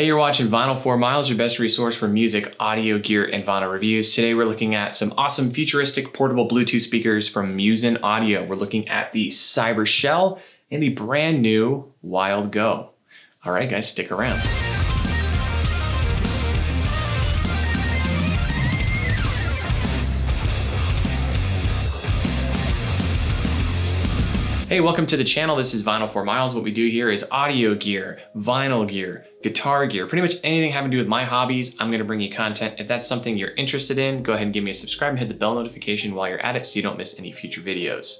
Hey, you're watching Vinyl4Miles, your best resource for music, audio, gear, and vinyl reviews. Today we're looking at some awesome futuristic portable Bluetooth speakers from Muzen Audio. We're looking at the Cyber Shell and the brand new Wild Go. All right, guys, stick around. Hey, welcome to the channel. This is Vinyl4Miles. What we do here is audio gear, vinyl gear, guitar gear, pretty much anything having to do with my hobbies, I'm gonna bring you content. If that's something you're interested in, go ahead and give me a subscribe and hit the bell notification while you're at it so you don't miss any future videos.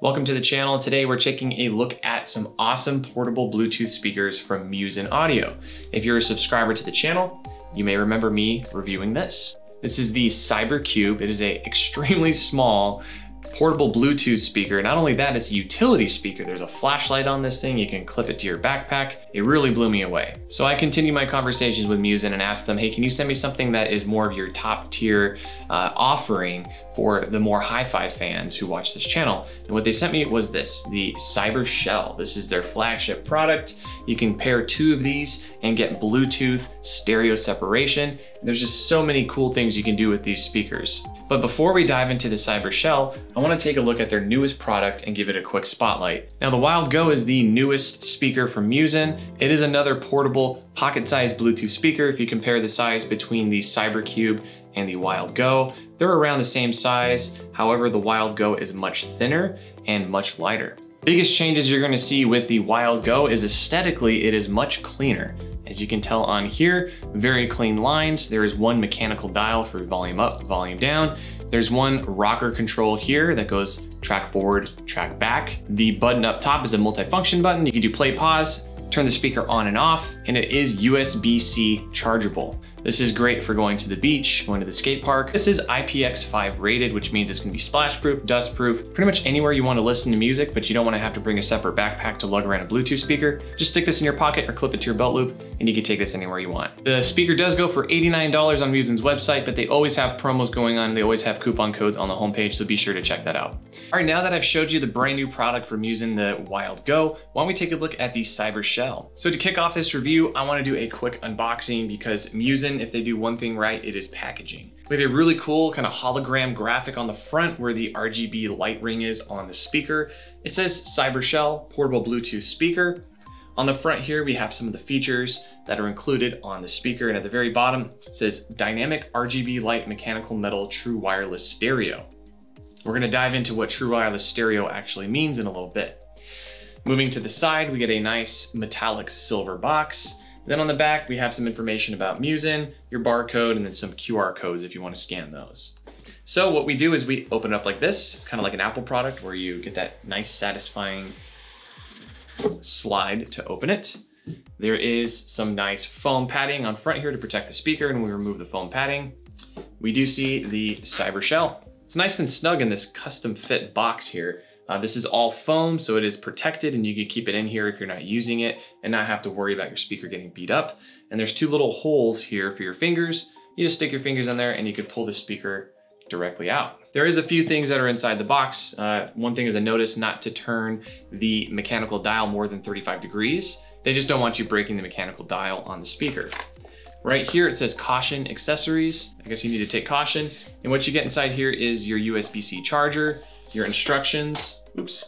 Welcome to the channel. Today we're taking a look at some awesome portable Bluetooth speakers from Muzen Audio. If you're a subscriber to the channel, you may remember me reviewing this. This is the Cyber Cube. It is an extremely small portable Bluetooth speaker. Not only that, it's a utility speaker. There's a flashlight on this thing. You can clip it to your backpack. It really blew me away. So I continue my conversations with Muzen and ask them, hey, can you send me something that is more of your top tier offering for the more hi-fi fans who watch this channel? And what they sent me was this, the Cyber Shell. This is their flagship product. You can pair two of these and get Bluetooth stereo separation. There's just so many cool things you can do with these speakers. But before we dive into the Cyber Shell, I want to take a look at their newest product and give it a quick spotlight. Now, the Wild Go is the newest speaker from Muzen. It is another portable, pocket-sized Bluetooth speaker. If you compare the size between the Cyber Cube and the Wild Go, they're around the same size. However, the Wild Go is much thinner and much lighter. Biggest changes you're going to see with the Wild Go is aesthetically, it is much cleaner. As you can tell on here, very clean lines. There is one mechanical dial for volume up, volume down. There's one rocker control here that goes track forward, track back. The button up top is a multifunction button. You can do play, pause, turn the speaker on and off, and it is USB-C chargeable. This is great for going to the beach, going to the skate park. This is IPX5 rated, which means it's gonna be splash proof, dust proof, pretty much anywhere you wanna listen to music, but you don't wanna have to bring a separate backpack to lug around a Bluetooth speaker. Just stick this in your pocket or clip it to your belt loop, and you can take this anywhere you want. The speaker does go for $89 on Muzen's website, but they always have promos going on. They always have coupon codes on the homepage, so be sure to check that out. All right, now that I've showed you the brand new product from Muzen, the Wild Go, why don't we take a look at the Cyber Shell? So to kick off this review, I wanna do a quick unboxing because Muzen, if they do one thing right, it is packaging. We have a really cool kind of hologram graphic on the front where the RGB light ring is on the speaker. It says Cyber Shell portable Bluetooth speaker. On the front here, we have some of the features that are included on the speaker. And at the very bottom, it says dynamic RGB light, mechanical metal, true wireless stereo. We're going to dive into what true wireless stereo actually means in a little bit. Moving to the side, we get a nice metallic silver box. Then on the back, we have some information about Muzen, your barcode, and then some QR codes if you want to scan those. So what we do is we open it up like this. It's kind of like an Apple product where you get that nice satisfying slide to open it. There is some nice foam padding on front here to protect the speaker, and we remove the foam padding. We do see the Cyber Shell. It's nice and snug in this custom fit box here. This is all foam, so it is protected and you can keep it in here if you're not using it and not have to worry about your speaker getting beat up. And there's two little holes here for your fingers. You just stick your fingers in there and you can pull the speaker directly out. There is a few things that are inside the box. One thing is I noticed not to turn the mechanical dial more than 35 degrees. They just don't want you breaking the mechanical dial on the speaker. Right here, it says caution accessories. I guess you need to take caution. And what you get inside here is your USB-C charger, your instructions, oops,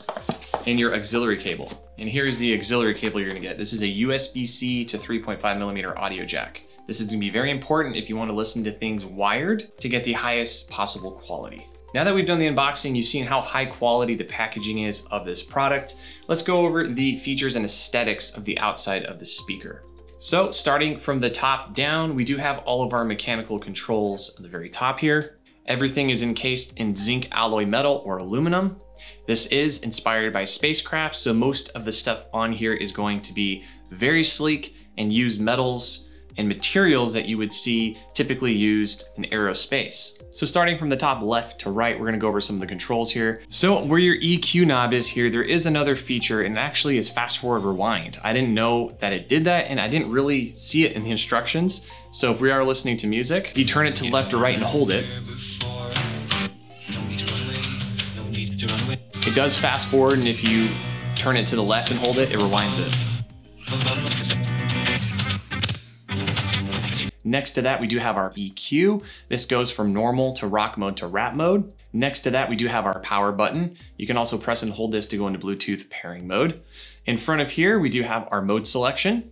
and your auxiliary cable. And here's the auxiliary cable you're gonna get. This is a USB-C to 3.5 millimeter audio jack. This is gonna be very important if you wanna listen to things wired to get the highest possible quality. Now that we've done the unboxing, you've seen how high quality the packaging is of this product. Let's go over the features and aesthetics of the outside of the speaker. So starting from the top down, we do have all of our mechanical controls at the very top here. Everything is encased in zinc alloy metal or aluminum. This is inspired by spacecraft, so most of the stuff on here is going to be very sleek and use metals and materials that you would see typically used in aerospace. So starting from the top left to right, we're gonna go over some of the controls here. So where your EQ knob is here, there is another feature, and actually is fast forward rewind. I didn't know that it did that, and I didn't really see it in the instructions. So if we are listening to music, you turn it to left or right and hold it. It does fast forward, and if you turn it to the left and hold it, it rewinds it. Next to that, we do have our EQ. This goes from normal to rock mode to rap mode. Next to that, we do have our power button. You can also press and hold this to go into Bluetooth pairing mode. In front of here, we do have our mode selection.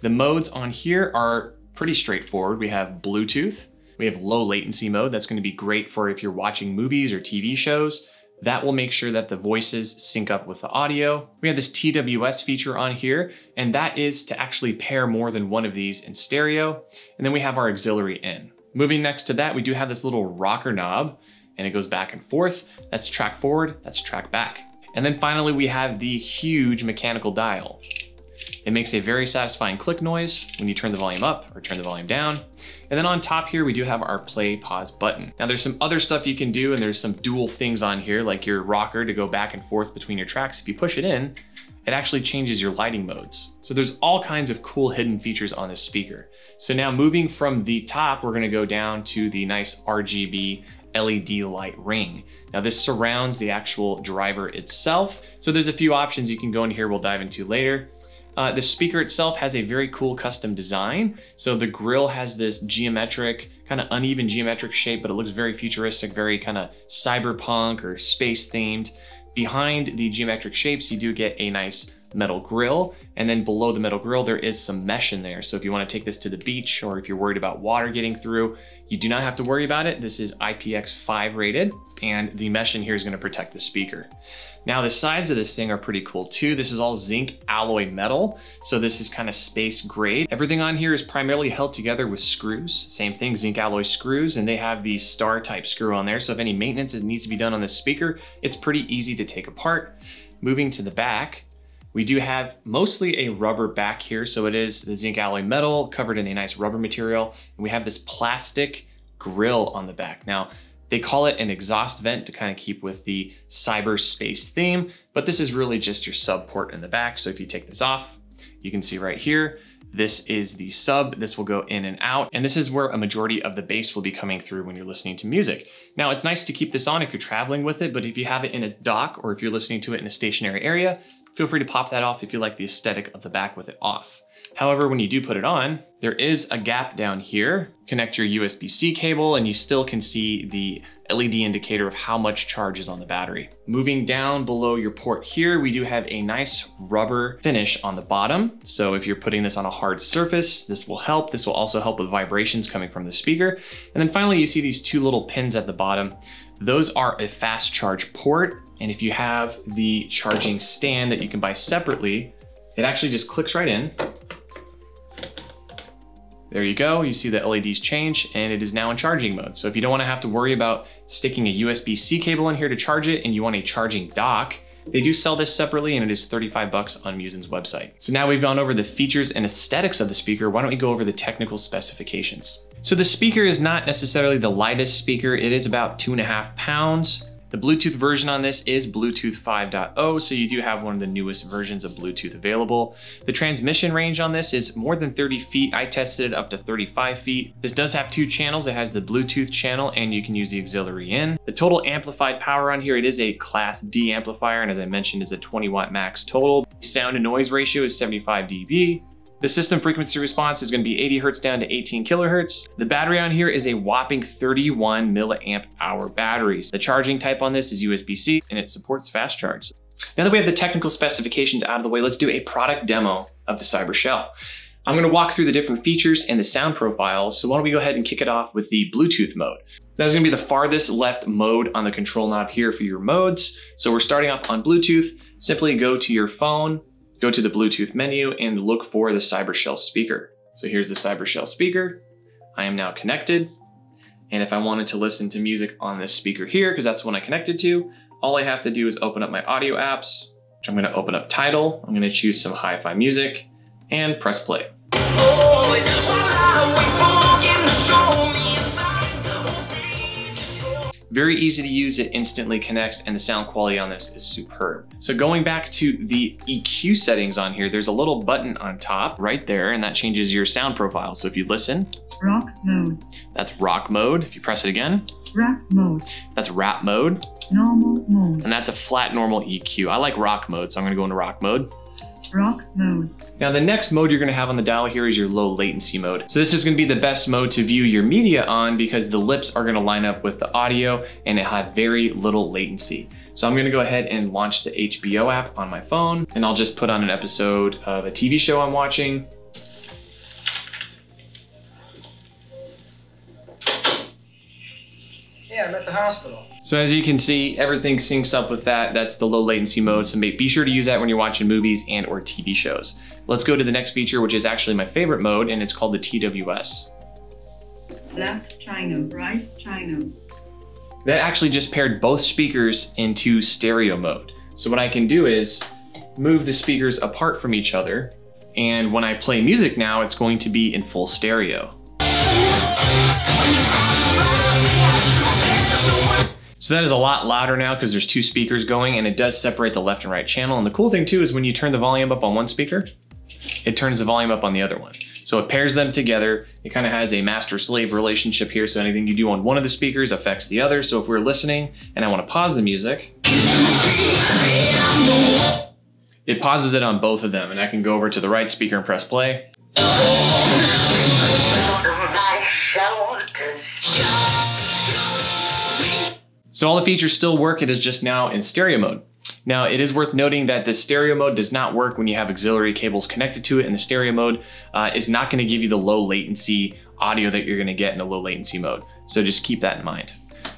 The modes on here are pretty straightforward. We have Bluetooth, we have low latency mode. That's going to be great for if you're watching movies or TV shows. That will make sure that the voices sync up with the audio. We have this TWS feature on here, and that is to actually pair more than one of these in stereo. And then we have our auxiliary in. Moving next to that, we do have this little rocker knob, and it goes back and forth. That's track forward, that's track back. And then finally, we have the huge mechanical dial. It makes a very satisfying click noise when you turn the volume up or turn the volume down. And then on top here, we do have our play pause button. Now there's some other stuff you can do, and there's some dual things on here, like your rocker to go back and forth between your tracks. If you push it in, it actually changes your lighting modes. So there's all kinds of cool hidden features on this speaker. So now moving from the top, we're gonna go down to the nice RGB LED light ring. Now this surrounds the actual driver itself. So there's a few options you can go in here, we'll dive into later. The speaker itself has a very cool custom design. So the grill has this geometric, kind of uneven geometric shape, but it looks very futuristic, very kind of cyberpunk or space themed. Behind the geometric shapes, you do get a nice metal grill. And then below the metal grill, there is some mesh in there. So if you want to take this to the beach, or if you're worried about water getting through, you do not have to worry about it. This is IPX5 rated, and the mesh in here is going to protect the speaker. Now the sides of this thing are pretty cool too. This is all zinc alloy metal. So this is kind of space grade. Everything on here is primarily held together with screws. Same thing, zinc alloy screws, and they have the star type screw on there. So if any maintenance needs to be done on this speaker, it's pretty easy to take apart. Moving to the back, we do have mostly a rubber back here. So it is the zinc alloy metal covered in a nice rubber material. And we have this plastic grill on the back. Now, they call it an exhaust vent to kind of keep with the cyberspace theme, but this is really just your sub port in the back. So if you take this off, you can see right here, this is the sub. This will go in and out. And this is where a majority of the bass will be coming through when you're listening to music. Now it's nice to keep this on if you're traveling with it, but if you have it in a dock or if you're listening to it in a stationary area, feel free to pop that off if you like the aesthetic of the back with it off. However, when you do put it on, there is a gap down here. Connect your USB-C cable and you still can see the LED indicator of how much charge is on the battery. Moving down below your port here, we do have a nice rubber finish on the bottom. So if you're putting this on a hard surface, this will help. This will also help with vibrations coming from the speaker. And then finally, you see these two little pins at the bottom. Those are a fast charge port. And if you have the charging stand that you can buy separately, it actually just clicks right in. There you go, you see the LEDs change and it is now in charging mode. So if you don't wanna have to worry about sticking a USB-C cable in here to charge it and you want a charging dock, they do sell this separately and it is $35 on Muzen's website. So now we've gone over the features and aesthetics of the speaker. Why don't we go over the technical specifications? So the speaker is not necessarily the lightest speaker. It is about 2.5 pounds. The Bluetooth version on this is Bluetooth 5.0, so you do have one of the newest versions of Bluetooth available. The transmission range on this is more than 30 feet. I tested it up to 35 feet. This does have two channels. It has the Bluetooth channel and you can use the auxiliary in. The total amplified power on here, it is a Class D amplifier, and as I mentioned, is a 20 watt max total. Sound to noise ratio is 75 dB. The system frequency response is going to be 80 hertz down to 18 kilohertz. The battery on here is a whopping 31 milliamp hour batteries. The charging type on this is USB-C and it supports fast charge. Now that we have the technical specifications out of the way, let's do a product demo of the Cyber Shell. I'm going to walk through the different features and the sound profiles. So why don't we go ahead and kick it off with the Bluetooth mode. That's going to be the farthest left mode on the control knob here for your modes. So we're starting off on Bluetooth. Simply go to your phone, go to the Bluetooth menu and look for the Cyber Shell speaker. So here's the Cyber Shell speaker. I am now connected. And if I wanted to listen to music on this speaker here, because that's the one I connected to, all I have to do is open up my audio apps, which I'm going to open up Tidal. I'm going to choose some hi-fi music and press play. Very easy to use, it instantly connects, and the sound quality on this is superb. So going back to the EQ settings on here, there's a little button on top right there, and that changes your sound profile. So if you listen, rock mode. That's rock mode. If you press it again, rap mode. That's rap mode. Normal mode. And that's a flat normal EQ. I like rock mode, so I'm gonna go into rock mode. rock mode. Now the next mode you're gonna have on the dial here is your low latency mode. So this is gonna be the best mode to view your media on because the lips are gonna line up with the audio and it had very little latency. So I'm gonna go ahead and launch the HBO app on my phone and I'll just put on an episode of a TV show I'm watching. Yeah, I'm at the hospital. So as you can see, everything syncs up with that. That's the low latency mode. So be sure to use that when you're watching movies and or TV shows. Let's go to the next feature, which is actually my favorite mode, and it's called the TWS. Left China, right China. That actually just paired both speakers into stereo mode. So what I can do is move the speakers apart from each other. And when I play music now, it's going to be in full stereo. So that is a lot louder now because there's two speakers going and it does separate the left and right channel. And the cool thing too is when you turn the volume up on one speaker, it turns the volume up on the other one. So it pairs them together. It kind of has a master-slave relationship here. So anything you do on one of the speakers affects the other. So if we're listening and I want to pause the music, it pauses it on both of them. And I can go over to the right speaker and press play. So all the features still work, it is just now in stereo mode. Now it is worth noting that the stereo mode does not work when you have auxiliary cables connected to it, and the stereo mode is not gonna give you the low latency audio that you're gonna get in the low latency mode. So just keep that in mind.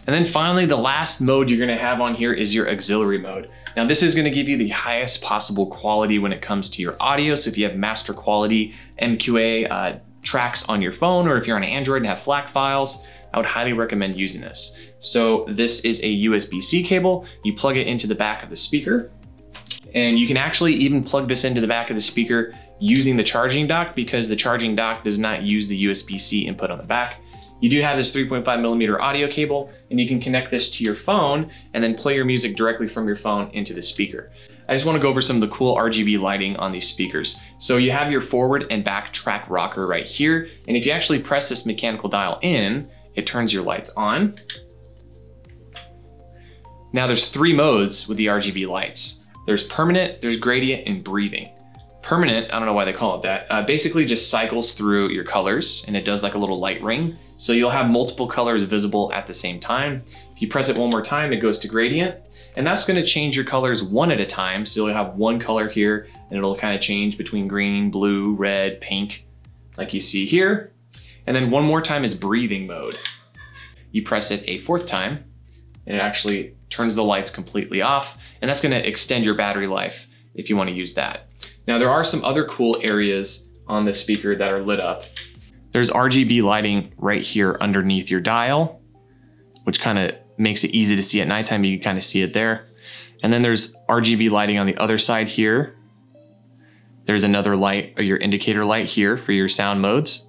And then finally, the last mode you're gonna have on here is your auxiliary mode. Now this is gonna give you the highest possible quality when it comes to your audio. So if you have master quality MQA tracks on your phone, or if you're on Android and have FLAC files, I would highly recommend using this. So this is a USB-C cable. You plug it into the back of the speaker, and you can actually even plug this into the back of the speaker using the charging dock because the charging dock does not use the USB-C input on the back. You do have this 3.5mm audio cable, and you can connect this to your phone and then play your music directly from your phone into the speaker. I just want to go over some of the cool RGB lighting on these speakers. So you have your forward and back track rocker right here. And if you actually press this mechanical dial in, it turns your lights on. Now there's three modes with the RGB lights. There's permanent, there's gradient, and breathing. Permanent, I don't know why they call it that, basically just cycles through your colors and it does like a little light ring. So you'll have multiple colors visible at the same time. If you press it one more time, it goes to gradient, and that's gonna change your colors one at a time. So you'll have one color here and it'll kind of change between green, blue, red, pink, like you see here. And then one more time is breathing mode. You press it a fourth time and it actually turns the lights completely off, and that's gonna extend your battery life if you wanna use that. Now there are some other cool areas on this speaker that are lit up. There's RGB lighting right here underneath your dial, which kind of makes it easy to see at nighttime. You can kind of see it there. And then there's RGB lighting on the other side here. There's another light, or your indicator light here for your sound modes.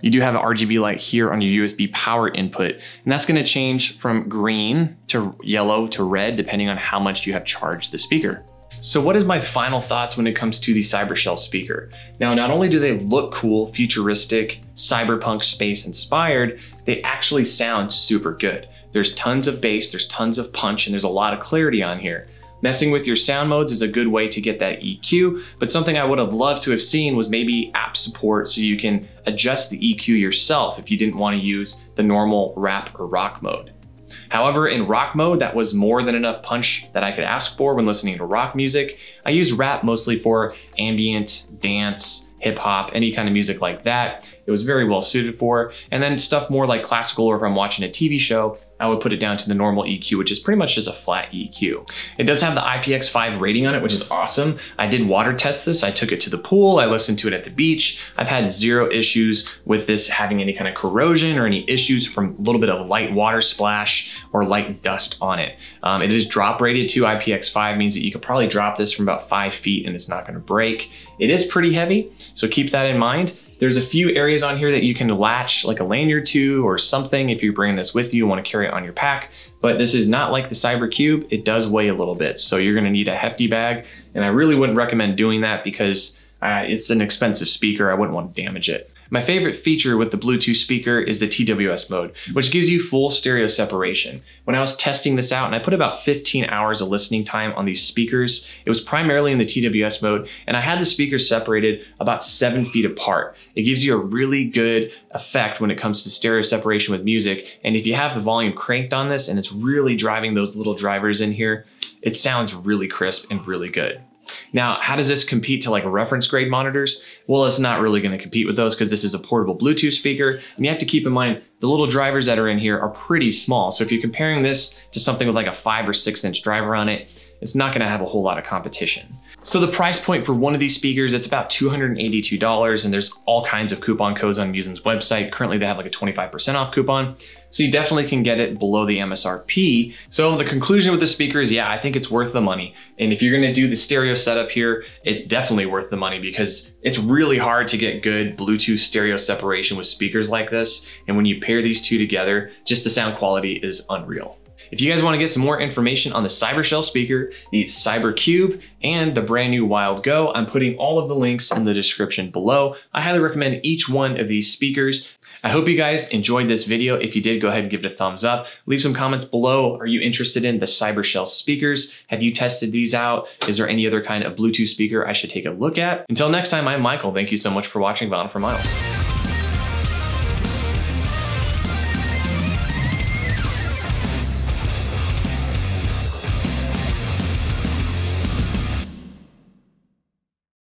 You do have an RGB light here on your USB power input, and that's gonna change from green to yellow to red, depending on how much you have charged the speaker. So what is my final thoughts when it comes to the Cyber Shell speaker? Now, not only do they look cool, futuristic, cyberpunk space inspired, they actually sound super good. There's tons of bass, there's tons of punch, and there's a lot of clarity on here. Messing with your sound modes is a good way to get that EQ, but something I would have loved to have seen was maybe app support so you can adjust the EQ yourself if you didn't want to use the normal rap or rock mode. However, in rock mode, that was more than enough punch that I could ask for when listening to rock music. I use rap mostly for ambient, dance, hip hop, any kind of music like that. It was very well suited for. And then stuff more like classical, or if I'm watching a TV show, I would put it down to the normal EQ, which is pretty much just a flat EQ. It does have the IPX5 rating on it, which is awesome. I did water test this. I took it to the pool. I listened to it at the beach. I've had zero issues with this having any kind of corrosion or any issues from a little bit of light water splash or light dust on it. It is drop rated to IPX5, means that you could probably drop this from about 5 feet and it's not gonna break. It is pretty heavy, so keep that in mind. There's a few areas on here that you can latch like a lanyard to or something if you bring this with you and want to carry it on your pack, but this is not like the Cyber Cube. It does weigh a little bit, so you're going to need a hefty bag, and I really wouldn't recommend doing that because it's an expensive speaker. I wouldn't want to damage it. My favorite feature with the Bluetooth speaker is the TWS mode, which gives you full stereo separation. When I was testing this out, and I put about 15 hours of listening time on these speakers, it was primarily in the TWS mode, and I had the speakers separated about 7 feet apart. It gives you a really good effect when it comes to stereo separation with music, and if you have the volume cranked on this and it's really driving those little drivers in here, it sounds really crisp and really good. Now, how does this compete to like reference grade monitors? Well, it's not really going to compete with those because this is a portable Bluetooth speaker. And you have to keep in mind, the little drivers that are in here are pretty small. So if you're comparing this to something with like a 5 or 6 inch driver on it, it's not going to have a whole lot of competition. So the price point for one of these speakers, it's about $282, and there's all kinds of coupon codes on Muzen's website. Currently they have like a 25% off coupon. So you definitely can get it below the MSRP. So the conclusion with the speaker is, yeah, I think it's worth the money. And if you're gonna do the stereo setup here, it's definitely worth the money because it's really hard to get good Bluetooth stereo separation with speakers like this. And when you pair these two together, just the sound quality is unreal. If you guys want to get some more information on the Cyber Shell speaker, the Cyber Cube, and the brand new Wild Go, I'm putting all of the links in the description below. I highly recommend each one of these speakers. I hope you guys enjoyed this video. If you did, go ahead and give it a thumbs up. Leave some comments below. Are you interested in the Cyber Shell speakers? Have you tested these out? Is there any other kind of Bluetooth speaker I should take a look at? Until next time, I'm Michael. Thank you so much for watching Vinyl4Miles.